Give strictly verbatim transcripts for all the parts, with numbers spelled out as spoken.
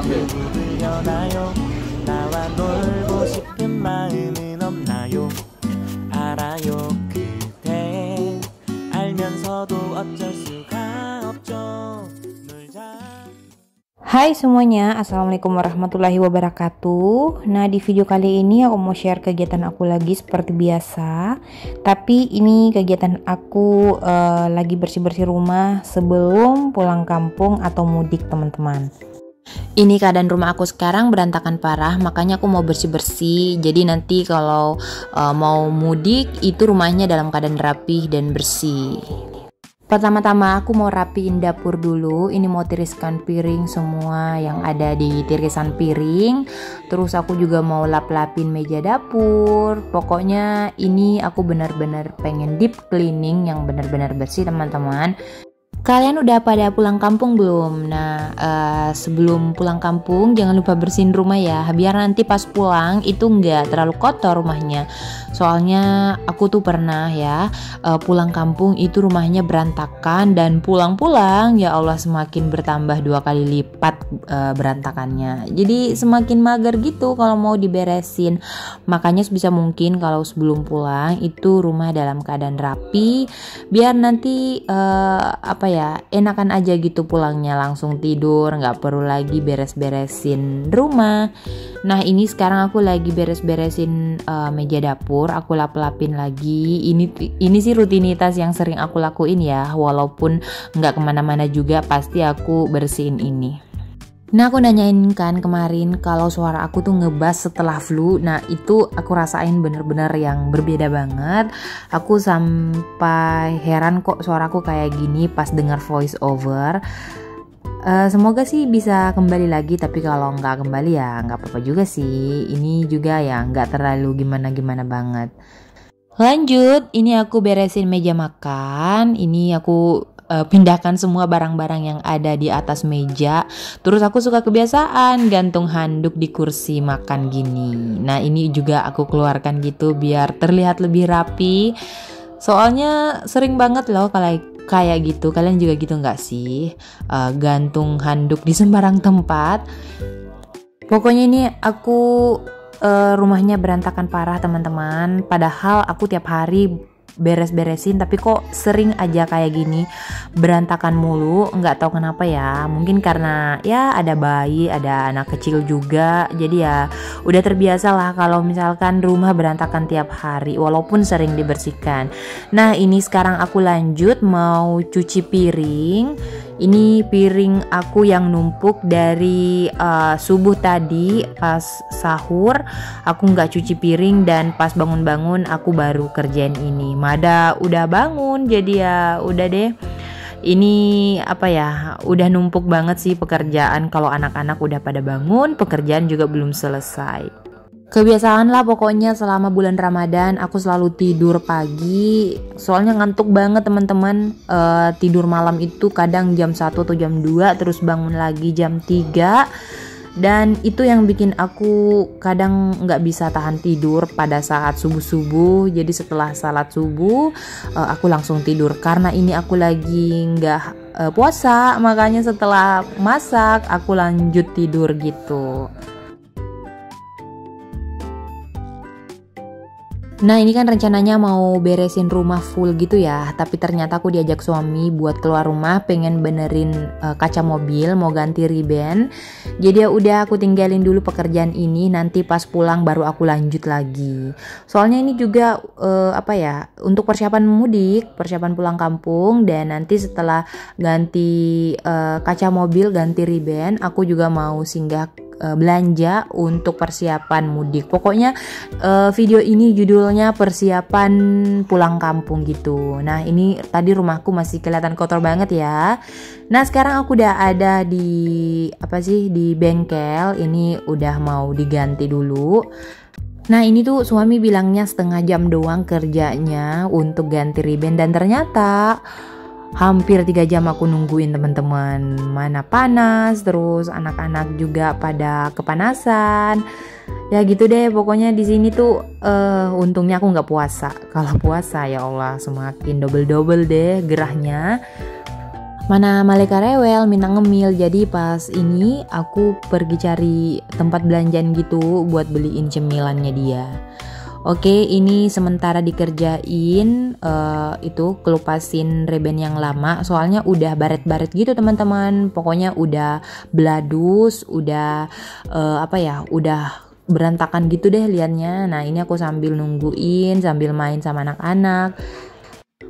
그대여나요 나와 놀고 싶은 마음은 없나요 알아요 그대 알면서도 어쩔 수가 없죠 놀자. Hai semuanya, assalamualaikum warahmatullahi wabarakatuh. Nah, di video kali ini aku mau share kegiatan aku lagi seperti biasa. Tapi ini kegiatan aku uh, lagi bersih-bersih rumah sebelum pulang kampung atau mudik teman-teman. Ini keadaan rumah aku sekarang berantakan parah, makanya aku mau bersih-bersih. Jadi nanti kalau uh, mau mudik itu rumahnya dalam keadaan rapih dan bersih. Pertama-tama aku mau rapiin dapur dulu. Ini mau tiriskan piring semua yang ada di tirisan piring. Terus aku juga mau lap-lapin meja dapur. Pokoknya ini aku benar-benar pengen deep cleaning yang benar-benar bersih teman-teman. Kalian udah pada pulang kampung belum? Nah, uh, sebelum pulang kampung jangan lupa bersihin rumah ya, biar nanti pas pulang itu nggak terlalu kotor rumahnya. Soalnya aku tuh pernah ya uh, pulang kampung itu rumahnya berantakan, dan pulang-pulang ya Allah semakin bertambah dua kali lipat uh, berantakannya. Jadi semakin mager gitu kalau mau diberesin. Makanya sebisa mungkin kalau sebelum pulang itu rumah dalam keadaan rapi, biar nanti uh, apa ya, enakan aja gitu pulangnya, langsung tidur, nggak perlu lagi beres-beresin rumah. Nah, ini sekarang aku lagi beres-beresin uh, meja dapur, aku lap-lapin lagi. Ini ini sih rutinitas yang sering aku lakuin ya, walaupun nggak kemana-mana juga pasti aku bersihin ini. Nah, aku nanyain kan kemarin kalau suara aku tuh ngebas setelah flu. Nah, itu aku rasain bener-bener yang berbeda banget. Aku sampai heran kok suaraku kayak gini pas denger voice over. Uh, semoga sih bisa kembali lagi, tapi kalau nggak kembali ya nggak apa-apa juga sih. Ini juga ya nggak terlalu gimana-gimana banget. Lanjut, ini aku beresin meja makan. Ini aku pindahkan semua barang-barang yang ada di atas meja. Terus aku suka kebiasaan gantung handuk di kursi makan gini. Nah, ini juga aku keluarkan gitu biar terlihat lebih rapi. Soalnya sering banget loh kalau kayak gitu. Kalian juga gitu nggak sih? Uh, gantung handuk di sembarang tempat. Pokoknya ini aku uh, rumahnya berantakan parah teman-teman. Padahal aku tiap hari beres-beresin, tapi kok sering aja kayak gini berantakan mulu, nggak tahu kenapa ya. Mungkin karena ya ada bayi, ada anak kecil juga, jadi ya udah terbiasa lah kalau misalkan rumah berantakan tiap hari walaupun sering dibersihkan. Nah, ini sekarang aku lanjut mau cuci piring. Ini piring aku yang numpuk dari uh, subuh tadi pas sahur. Aku nggak cuci piring dan pas bangun-bangun aku baru kerjain ini. Mada udah bangun, jadi ya udah deh. Ini apa ya, udah numpuk banget sih pekerjaan. Kalau anak-anak udah pada bangun, pekerjaan juga belum selesai. Kebiasaan lah pokoknya selama bulan Ramadan aku selalu tidur pagi. Soalnya ngantuk banget teman-teman. uh, Tidur malam itu kadang jam satu atau jam dua, terus bangun lagi jam tiga. Dan itu yang bikin aku kadang nggak bisa tahan tidur pada saat subuh-subuh. Jadi setelah salat subuh uh, aku langsung tidur. Karena ini aku lagi nggak uh, puasa, makanya setelah masak aku lanjut tidur gitu. Nah, ini kan rencananya mau beresin rumah full gitu ya, tapi ternyata aku diajak suami buat keluar rumah, pengen benerin uh, kaca mobil, mau ganti riben. Jadi ya udah aku tinggalin dulu pekerjaan ini, nanti pas pulang baru aku lanjut lagi. Soalnya ini juga uh, apa ya, untuk persiapan mudik, persiapan pulang kampung, dan nanti setelah ganti uh, kaca mobil, ganti riben, aku juga mau singgah belanja untuk persiapan mudik. Pokoknya eh, video ini judulnya persiapan pulang kampung gitu. Nah, ini tadi rumahku masih kelihatan kotor banget ya. Nah, sekarang aku udah ada di apa sih, di bengkel. Ini udah mau diganti dulu. Nah, ini tuh suami bilangnya setengah jam doang kerjanya untuk ganti riben, dan ternyata hampir tiga jam aku nungguin teman-teman, mana panas, terus anak-anak juga pada kepanasan. Ya gitu deh, pokoknya di sini tuh uh, untungnya aku nggak puasa. Kalau puasa ya Allah semakin double-double deh gerahnya. Mana malaikat rewel, minta ngemil. Jadi pas ini aku pergi cari tempat belanjaan gitu buat beliin cemilannya dia. Oke, ini sementara dikerjain uh, itu kelupasin reben yang lama, soalnya udah baret-baret gitu teman-teman. Pokoknya udah beladus, udah uh, apa ya, udah berantakan gitu deh liatnya. Nah ini aku sambil nungguin, sambil main sama anak-anak.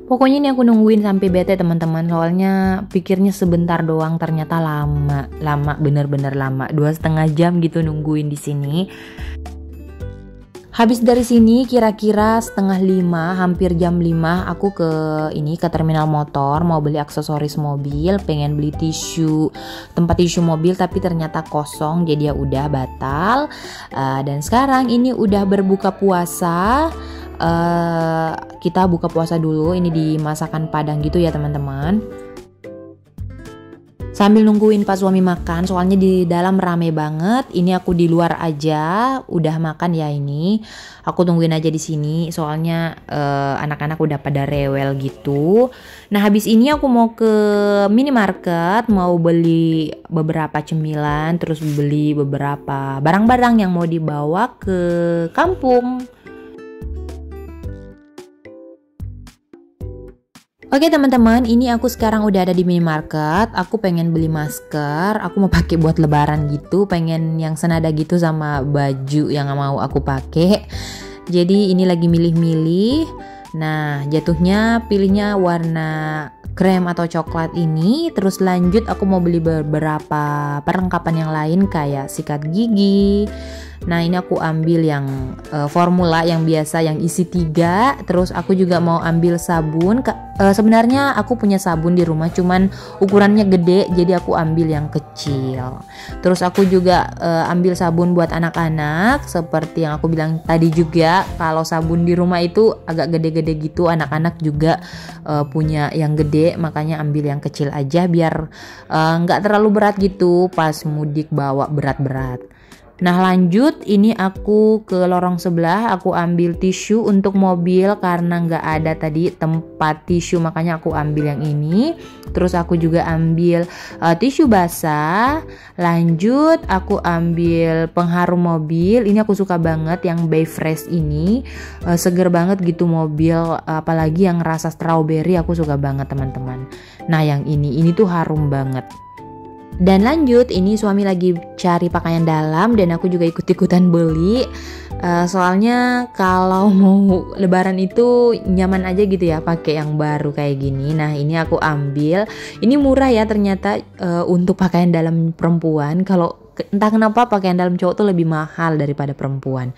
Pokoknya ini aku nungguin sampai bete teman-teman, soalnya pikirnya sebentar doang, ternyata lama, lama bener-bener lama, dua setengah jam gitu nungguin di sini. Habis dari sini kira-kira setengah lima, hampir jam lima, aku ke ini ke terminal motor mau beli aksesoris mobil, pengen beli tisu, tempat tisu mobil tapi ternyata kosong, jadi ya udah batal. Uh, dan sekarang ini udah berbuka puasa. Uh, kita buka puasa dulu, ini di masakan Padang gitu ya teman-teman. Sambil nungguin pas suami makan, soalnya di dalam rame banget. Ini aku di luar aja, udah makan ya ini. Aku tungguin aja di sini, soalnya uh, anak-anak udah pada rewel gitu. Nah habis ini aku mau ke minimarket, mau beli beberapa cemilan, terus beli beberapa barang-barang yang mau dibawa ke kampung. Oke teman-teman, ini aku sekarang udah ada di minimarket. Aku pengen beli masker, aku mau pakai buat lebaran gitu, pengen yang senada gitu sama baju yang mau aku pakai. Jadi ini lagi milih-milih. Nah jatuhnya pilihnya warna krem atau coklat ini. Terus lanjut aku mau beli beberapa perlengkapan yang lain kayak sikat gigi. Nah ini aku ambil yang uh, formula yang biasa yang isi tiga. Terus aku juga mau ambil sabun. Uh, sebenarnya aku punya sabun di rumah, cuman ukurannya gede, jadi aku ambil yang kecil. Terus aku juga uh, ambil sabun buat anak-anak. Seperti yang aku bilang tadi juga, kalau sabun di rumah itu agak gede-gede gitu, anak-anak juga uh, punya yang gede, makanya ambil yang kecil aja biar uh, nggak terlalu berat gitu pas mudik bawa berat-berat. Nah lanjut, ini aku ke lorong sebelah, aku ambil tisu untuk mobil karena nggak ada tadi tempat tisu, makanya aku ambil yang ini. Terus aku juga ambil uh, tisu basah. Lanjut aku ambil pengharum mobil, ini aku suka banget yang Bay Fresh ini, uh, seger banget gitu mobil, apalagi yang rasa strawberry aku suka banget teman-teman. Nah yang ini, ini tuh harum banget. Dan lanjut, ini suami lagi cari pakaian dalam dan aku juga ikut-ikutan beli. Uh, soalnya kalau mau lebaran itu nyaman aja gitu ya pakai yang baru kayak gini. Nah ini aku ambil, ini murah ya ternyata uh, untuk pakaian dalam perempuan. Kalau entah kenapa pakaian dalam cowok tuh lebih mahal daripada perempuan.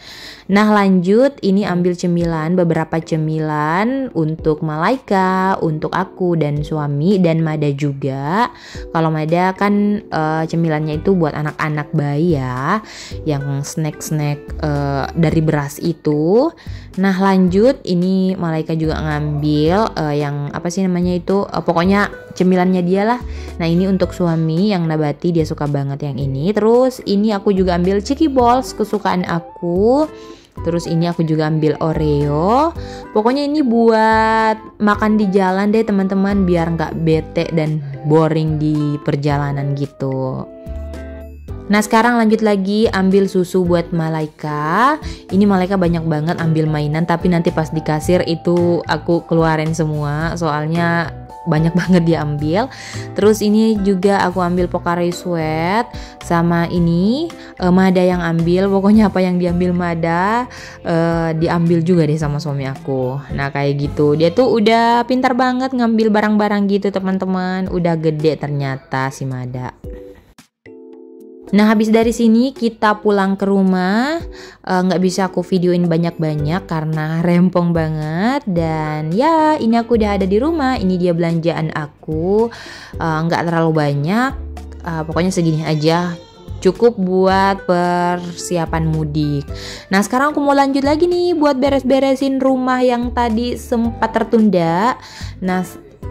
Nah lanjut, ini ambil cemilan, beberapa cemilan untuk Malaika, untuk aku dan suami, dan Mada juga. Kalau Mada kan uh, cemilannya itu buat anak-anak bayi ya, yang snack-snack uh, dari beras itu. Nah lanjut, ini Malaika juga ngambil uh, yang apa sih namanya itu, uh, pokoknya cemilannya dia lah. Nah ini untuk suami yang nabati, dia suka banget yang ini. Terus Terus ini aku juga ambil Chicky Balls kesukaan aku. Terus ini aku juga ambil Oreo. Pokoknya ini buat makan di jalan deh teman-teman, biar nggak bete dan boring di perjalanan gitu. Nah sekarang lanjut lagi ambil susu buat Malaika. Ini Malaika banyak banget ambil mainan, tapi nanti pas di kasir itu aku keluarin semua, soalnya banyak banget dia ambil. Terus ini juga aku ambil Pocari Sweat, sama ini e, Mada yang ambil. Pokoknya apa yang diambil Mada e, diambil juga deh sama suami aku. Nah kayak gitu, dia tuh udah pintar banget ngambil barang-barang gitu teman-teman, udah gede ternyata si Mada. Nah habis dari sini kita pulang ke rumah, nggak uh, bisa aku videoin banyak-banyak karena rempong banget. Dan ya ini aku udah ada di rumah, ini dia belanjaan aku, nggak uh, terlalu banyak, uh, pokoknya segini aja. Cukup buat persiapan mudik. Nah sekarang aku mau lanjut lagi nih buat beres-beresin rumah yang tadi sempat tertunda. Nah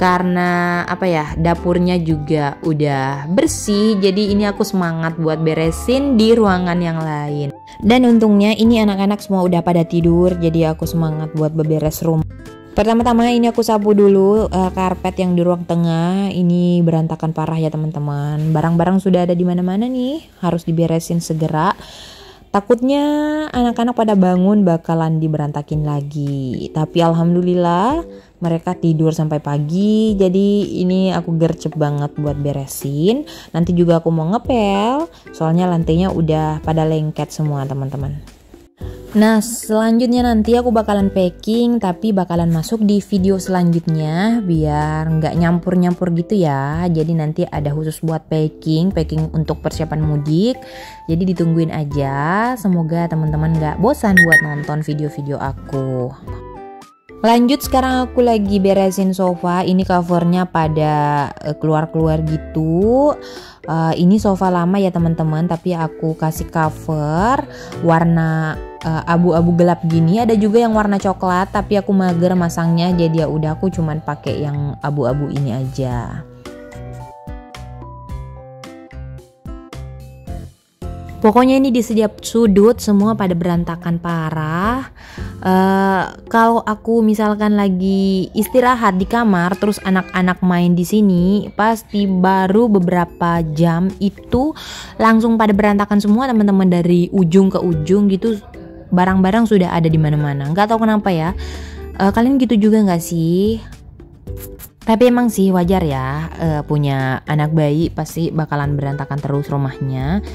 karena apa ya, dapurnya juga udah bersih, jadi ini aku semangat buat beresin di ruangan yang lain. Dan untungnya ini anak-anak semua udah pada tidur, jadi aku semangat buat beberes rumah. Pertama-tama ini aku sapu dulu uh, karpet yang di ruang tengah. Ini berantakan parah ya teman-teman. Barang-barang sudah ada di mana-mana nih, harus diberesin segera. Takutnya anak-anak pada bangun bakalan diberantakin lagi. Tapi alhamdulillah mereka tidur sampai pagi. Jadi ini aku gercep banget buat beresin. Nanti juga aku mau ngepel, soalnya lantainya udah pada lengket semua teman-teman. Nah selanjutnya nanti aku bakalan packing, tapi bakalan masuk di video selanjutnya biar nggak nyampur-nyampur gitu ya. Jadi nanti ada khusus buat packing, packing untuk persiapan mudik. Jadi ditungguin aja, semoga teman-teman nggak bosan buat nonton video-video aku. Lanjut sekarang aku lagi beresin sofa. Ini covernya pada keluar-keluar gitu. Uh, ini sofa lama ya teman-teman, tapi aku kasih cover warna abu-abu uh, gelap gini. Ada juga yang warna coklat, tapi aku mager masangnya, jadi ya udah aku cuman pakai yang abu-abu ini aja. Pokoknya ini di setiap sudut semua pada berantakan parah. Uh, kalau aku misalkan lagi istirahat di kamar, terus anak-anak main di sini, pasti baru beberapa jam itu langsung pada berantakan semua teman-teman, dari ujung ke ujung gitu. Barang-barang sudah ada di mana-mana. Nggak tahu kenapa ya. Uh, kalian gitu juga nggak sih? Tapi emang sih wajar ya. Uh, punya anak bayi pasti bakalan berantakan terus rumahnya.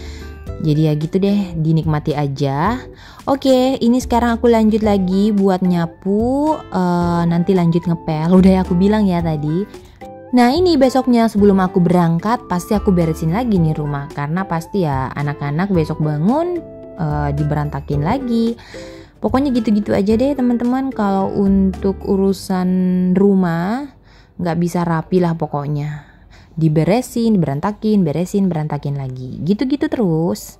Jadi ya gitu deh, dinikmati aja. Oke, ini sekarang aku lanjut lagi buat nyapu, uh, nanti lanjut ngepel. Udah aku bilang ya tadi. Nah ini besoknya sebelum aku berangkat pasti aku beresin lagi nih rumah, karena pasti ya anak-anak besok bangun uh, diberantakin lagi. Pokoknya gitu-gitu aja deh teman-teman. Kalau untuk urusan rumah nggak bisa rapi lah pokoknya. Diberesin, berantakin, beresin, berantakin lagi. Gitu-gitu terus.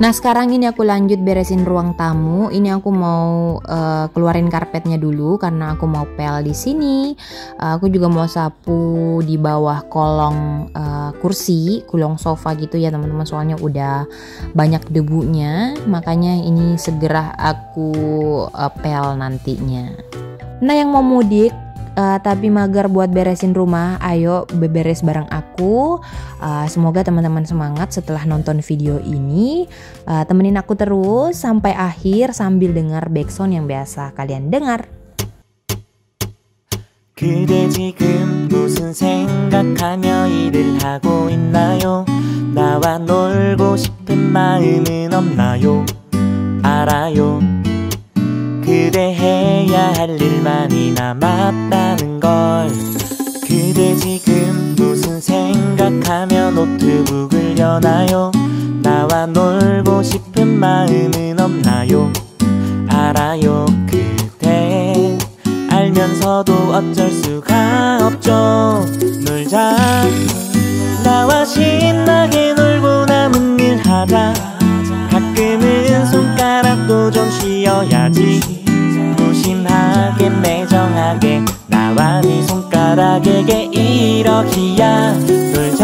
Nah sekarang ini aku lanjut beresin ruang tamu. Ini aku mau uh, keluarin karpetnya dulu karena aku mau pel di sini. Uh, aku juga mau sapu di bawah kolong uh, kursi, kolong sofa gitu ya teman-teman. Soalnya udah banyak debunya, makanya ini segera aku uh, pel nantinya. Nah yang mau mudik Uh, tapi mager buat beresin rumah, ayo beberes bareng aku. Uh, semoga teman-teman semangat setelah nonton video ini. Uh, temenin aku terus sampai akhir sambil dengar backsound yang biasa kalian dengar. 그대 지금 무슨 생각하며 일을 하고 있나요? 나와 놀고 싶은 마음은 없나요? 알아요. 그대 해야 할 일만이 남았다는 걸 그대 지금 무슨 생각하며 노트북을 여나요? 나와 놀고 싶은 마음은 없나요? 알아요 그대 알면서도 어쩔 수가 없죠 놀자 나와 신나게 놀고 남은 일 하자 가끔은 손가락도 좀 쉬어야지 무심하게 매정하게 나와 네 손가락에게 이러기야 놀자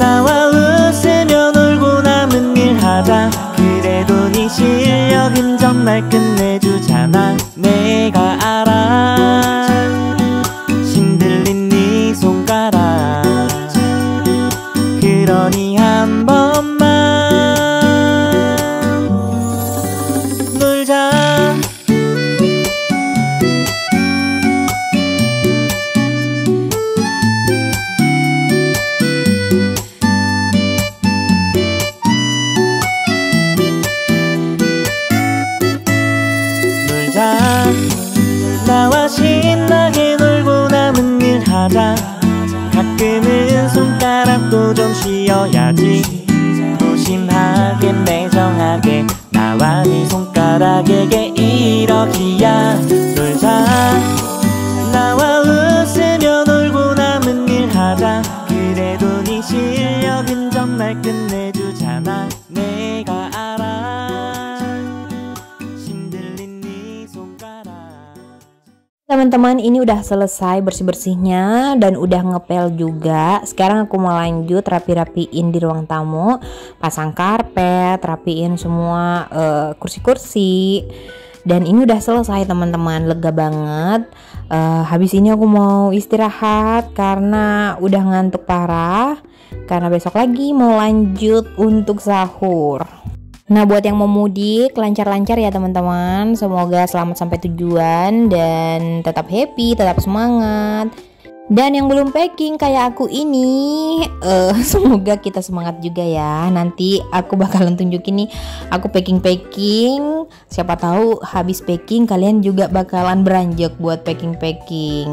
나와 웃으며 놀고 남은 일 하자 그래도 네 실력은 정말 끝내주잖아 내가 알아 힘들린 네 손가락 그러니 한 번만 지금은 손가락도 좀 쉬어야지. 조심하게 냉정하게 나와 네 손가락에게 이러기야. 놀자 나와 웃으며 놀고 남은 일 하자. 그래도 네 실력은 정말 끝내주잖아. 내가 알아 힘들린 네 손가락. Teman-teman, ini udah selesai bersih-bersihnya dan udah ngepel juga. Sekarang aku mau lanjut rapi-rapiin di ruang tamu. Pasang karpet, rapiin semua kursi-kursi. uh, Dan ini udah selesai teman-teman, lega banget. uh, Habis ini aku mau istirahat karena udah ngantuk parah. Karena besok lagi mau lanjut untuk sahur. Nah, buat yang mau mudik, lancar-lancar ya teman-teman. Semoga selamat sampai tujuan dan tetap happy, tetap semangat. Dan yang belum packing kayak aku ini, uh, semoga kita semangat juga ya. Nanti aku bakalan tunjukin nih, aku packing-packing. Siapa tahu habis packing kalian juga bakalan beranjak buat packing-packing.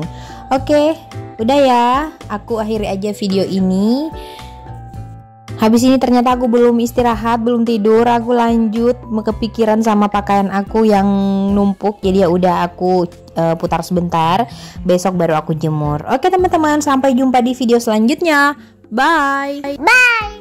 Oke, udah ya, aku akhiri aja video ini. Habis ini ternyata aku belum istirahat, belum tidur. Aku lanjut kepikiran sama pakaian aku yang numpuk. Jadi ya udah aku uh, putar sebentar. Besok baru aku jemur. Oke teman-teman, sampai jumpa di video selanjutnya. Bye. Bye.